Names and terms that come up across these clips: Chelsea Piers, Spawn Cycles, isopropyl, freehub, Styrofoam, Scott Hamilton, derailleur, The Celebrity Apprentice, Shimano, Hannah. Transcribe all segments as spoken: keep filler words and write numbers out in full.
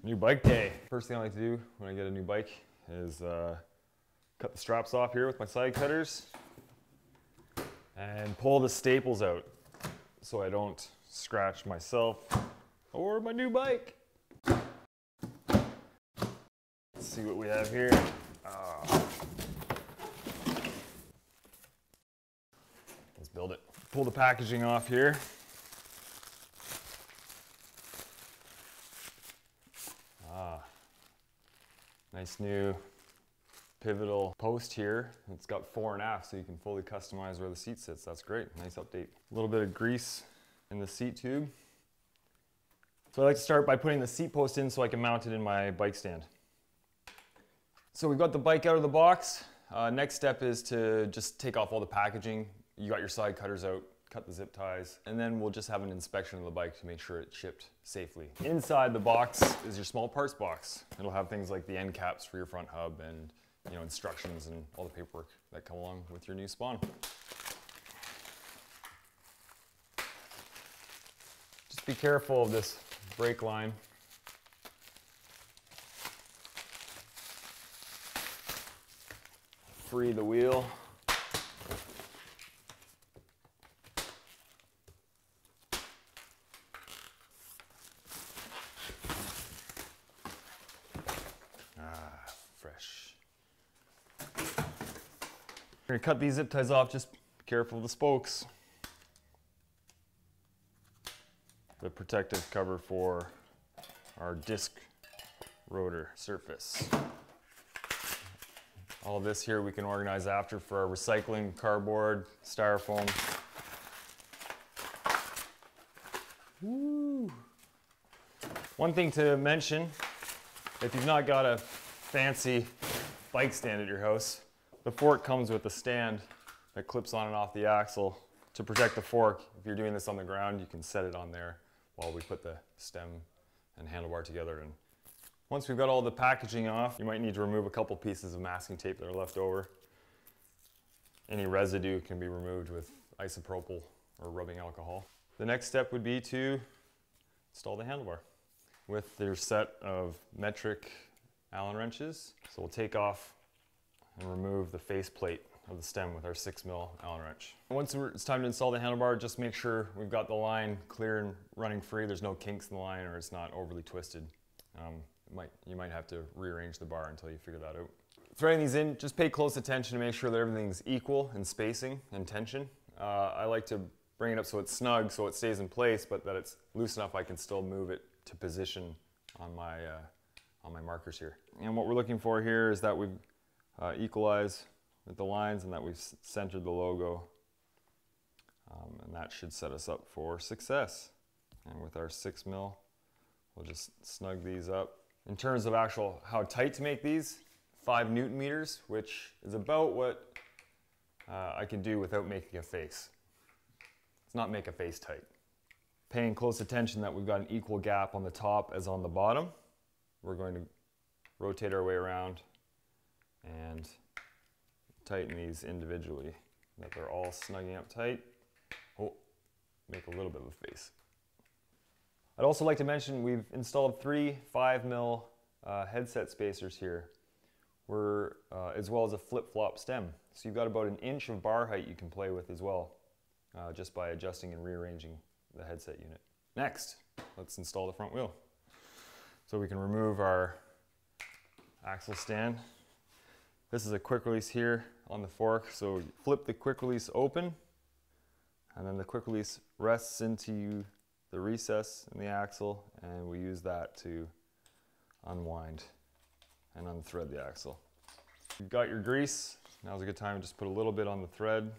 New bike day. First thing I like to do when I get a new bike is uh, cut the straps off here with my side cutters and pull the staples out so I don't scratch myself or my new bike. Let's see what we have here. Uh, let's build it. Pull the packaging off here. Nice new pivotal post here. It's got fore and aft, so you can fully customize where the seat sits. That's great. Nice update. A little bit of grease in the seat tube. So I like to start by putting the seat post in so I can mount it in my bike stand. So we've got the bike out of the box. Uh, next step is to just take off all the packaging. You got your side cutters out, cut the zip ties, and then we'll just have an inspection of the bike to make sure it shipped safely. Inside the box is your small parts box. It'll have things like the end caps for your front hub and, you know, instructions and all the paperwork that come along with your new Spawn. Just be careful of this brake line. Free the wheel. We're gonna cut these zip ties off, just be careful of the spokes. The protective cover for our disc rotor surface. All of this here we can organize after for our recycling, cardboard, styrofoam. Woo. One thing to mention, if you've not got a fancy bike stand at your house, the fork comes with a stand that clips on and off the axle to protect the fork. If you're doing this on the ground, you can set it on there while we put the stem and handlebar together. And once we've got all the packaging off, you might need to remove a couple pieces of masking tape that are left over. Any residue can be removed with isopropyl or rubbing alcohol. The next step would be to install the handlebar with your set of metric Allen wrenches. So we'll take off and remove the face plate of the stem with our six mil Allen wrench. Once it's time to install the handlebar, just make sure we've got the line clear and running free. There's no kinks in the line or it's not overly twisted. Um, it might, you might have to rearrange the bar until you figure that out. Threading these in, just pay close attention to make sure that everything's equal in spacing and tension. Uh, I like to bring it up so it's snug, so it stays in place, but that it's loose enough I can still move it to position on my, uh, on my markers here. And what we're looking for here is that we've Uh, equalize with the lines and that we've centered the logo, um, and that should set us up for success. And with our six mil, we'll just snug these up. In terms of actual how tight to make these, five newton meters, which is about what uh, I can do without making a face. Let's not make a face tight. Paying close attention that we've got an equal gap on the top as on the bottom. We're going to rotate our way around and tighten these individually, that they're all snugging up tight. Oh, make a little bit of a face. I'd also like to mention we've installed three five mil uh, headset spacers here, We're, uh, as well as a flip-flop stem. So you've got about an inch of bar height you can play with as well, uh, just by adjusting and rearranging the headset unit. Next, let's install the front wheel. So we can remove our axle stand. This is a quick release here on the fork, so flip the quick release open, and then the quick release rests into the recess in the axle, and we use that to unwind and unthread the axle. You've got your grease. Now's a good time to just put a little bit on the thread,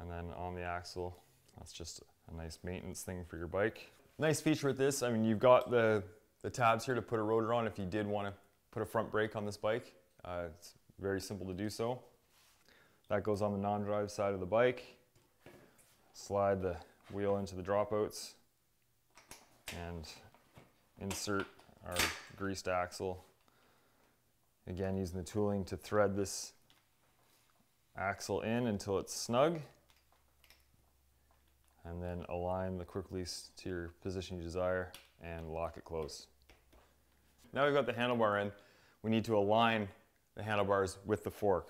and then on the axle. That's just a nice maintenance thing for your bike. Nice feature with this, I mean, you've got the, the tabs here to put a rotor on if you did want to put a front brake on this bike. Uh, it's very simple to do so. That goes on the non-drive side of the bike. Slide the wheel into the dropouts and insert our greased axle. Again, using the tooling to thread this axle in until it's snug. and then align the quick release to your position you desire and lock it closed. Now we've got the handlebar in, we need to align the handlebars with the fork.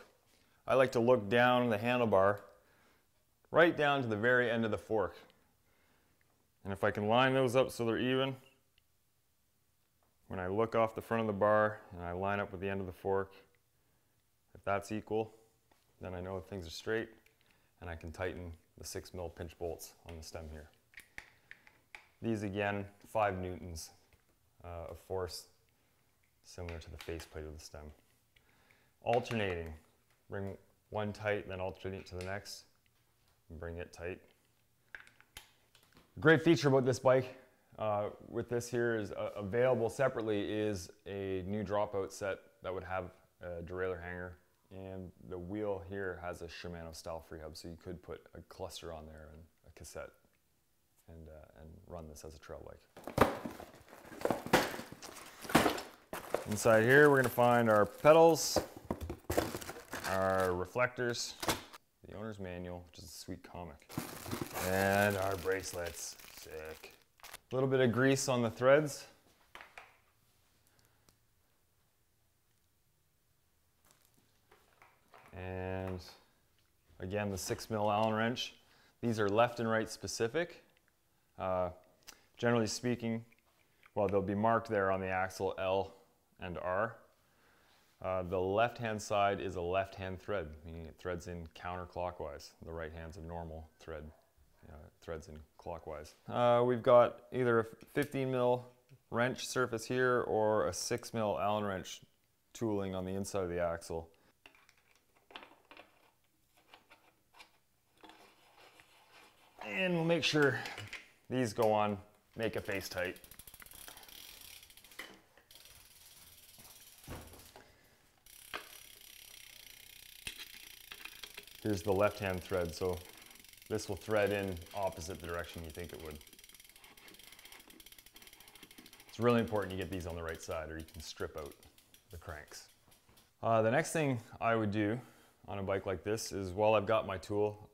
I like to look down the handlebar right down to the very end of the fork. And if I can line those up so they're even, when I look off the front of the bar and I line up with the end of the fork, if that's equal, then I know things are straight and I can tighten the six mil pinch bolts on the stem here. These again, five newtons uh, of force, similar to the faceplate of the stem. Alternating, bring one tight, then alternate it to the next, and bring it tight. Great feature about this bike, uh, with this here is uh, available separately, is a new dropout set that would have a derailleur hanger, and the wheel here has a Shimano style freehub, so you could put a cluster on there and a cassette and, uh, and run this as a trail bike. Inside here we're going to find our pedals, our reflectors, the owner's manual, which is a sweet comic, and our bracelets. Sick. A little bit of grease on the threads. And again, the six mil Allen wrench. These are left and right specific. Uh, generally speaking, well, they'll be marked there on the axle L and R. Uh, the left-hand side is a left-hand thread, meaning it threads in counterclockwise. The right hand's a normal thread, uh, threads in clockwise. Uh, we've got either a fifteen mil wrench surface here or a six mil Allen wrench tooling on the inside of the axle. And we'll make sure these go on, make a face tight. Here's the left-hand thread, so this will thread in opposite the direction you think it would. It's really important you get these on the right side or you can strip out the cranks. Uh, the next thing I would do on a bike like this is, while I've got my tool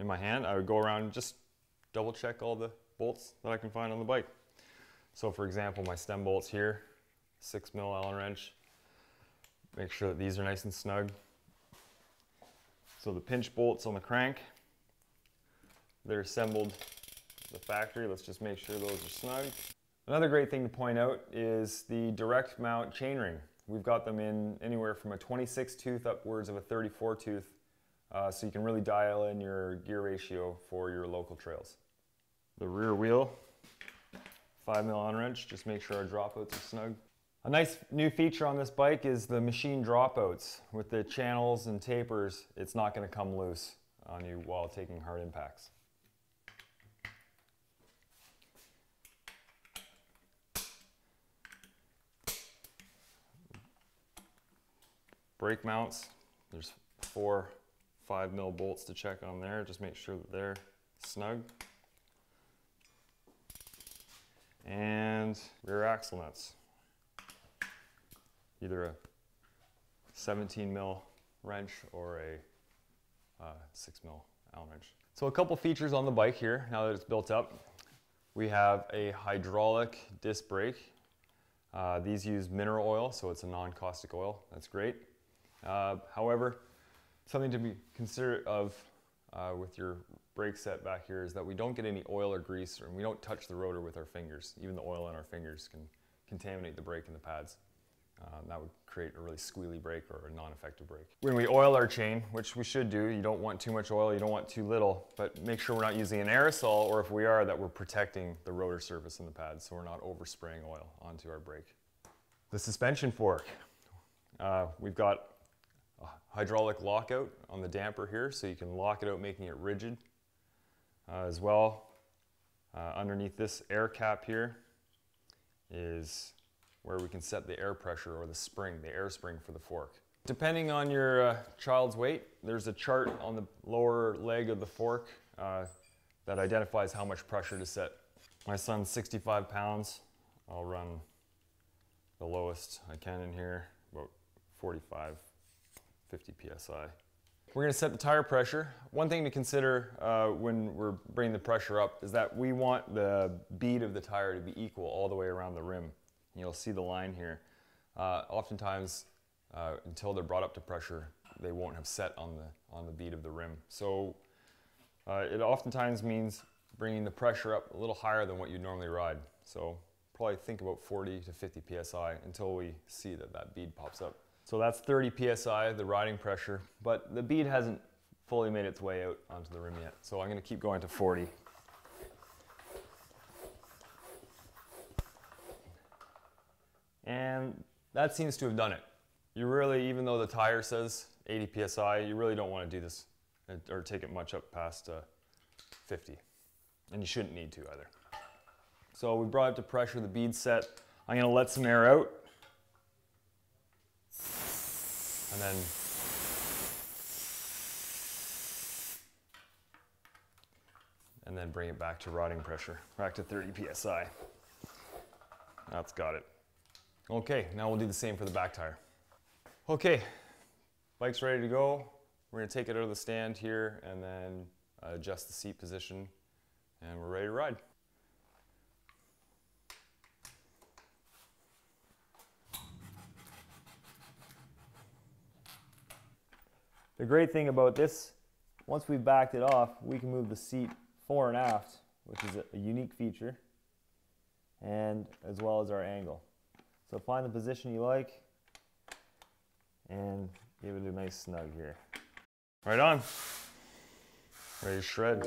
in my hand, I would go around and just double check all the bolts that I can find on the bike. So for example, my stem bolts here, six mil Allen wrench, make sure that these are nice and snug. So the pinch bolts on the crank, they're assembled at the factory. Let's just make sure those are snug. Another great thing to point out is the direct mount chainring. We've got them in anywhere from a twenty-six tooth upwards of a thirty-four tooth, uh, so you can really dial in your gear ratio for your local trails. The rear wheel, five mil Allen wrench, just make sure our dropouts are snug. A nice new feature on this bike is the machine dropouts. With the channels and tapers, it's not going to come loose on you while taking hard impacts. Brake mounts, there's four five mil bolts to check on there. Just make sure that they're snug. And rear axle nuts. Either a seventeen mil wrench or a uh, six mil Allen wrench. So a couple features on the bike here, now that it's built up. We have a hydraulic disc brake. Uh, these use mineral oil, so it's a non-caustic oil. That's great. Uh, however, something to be considerate of uh, with your brake set back here is that we don't get any oil or grease, and we don't touch the rotor with our fingers. Even the oil on our fingers can contaminate the brake and the pads. Um, that would create a really squealy brake or a non-effective brake. When we oil our chain, which we should do, you don't want too much oil, you don't want too little, but make sure we're not using an aerosol, or if we are, that we're protecting the rotor surface and the pads, so we're not overspraying oil onto our brake. The suspension fork. Uh, we've got a hydraulic lockout on the damper here, so you can lock it out, making it rigid. Uh, as well, uh, underneath this air cap here is where we can set the air pressure or the spring, the air spring for the fork. Depending on your uh, child's weight, there's a chart on the lower leg of the fork uh, that identifies how much pressure to set. My son's sixty-five pounds. I'll run the lowest I can in here, about forty-five, fifty P S I. We're going to set the tire pressure. One thing to consider uh, when we're bringing the pressure up is that we want the bead of the tire to be equal all the way around the rim. And you'll see the line here. Uh, oftentimes, uh, until they're brought up to pressure, they won't have set on the, on the bead of the rim. So uh, it oftentimes means bringing the pressure up a little higher than what you'd normally ride. So probably think about forty to fifty P S I until we see that that bead pops up. So that's thirty P S I, the riding pressure, but the bead hasn't fully made its way out onto the rim yet. So I'm gonna keep going to forty. And that seems to have done it. You really, even though the tire says eighty P S I, you really don't want to do this or take it much up past uh, fifty. And you shouldn't need to either. So we brought it to pressure, the bead set. I'm gonna let some air out. And then and then bring it back to riding pressure, back to thirty P S I. That's got it. Okay, now we'll do the same for the back tire. Okay, bike's ready to go. We're gonna take it out of the stand here and then adjust the seat position, and we're ready to ride. The great thing about this, once we've backed it off, we can move the seat fore and aft, which is a unique feature, and as well as our angle. So find the position you like and give it a nice snug here. Right on. Ready to shred.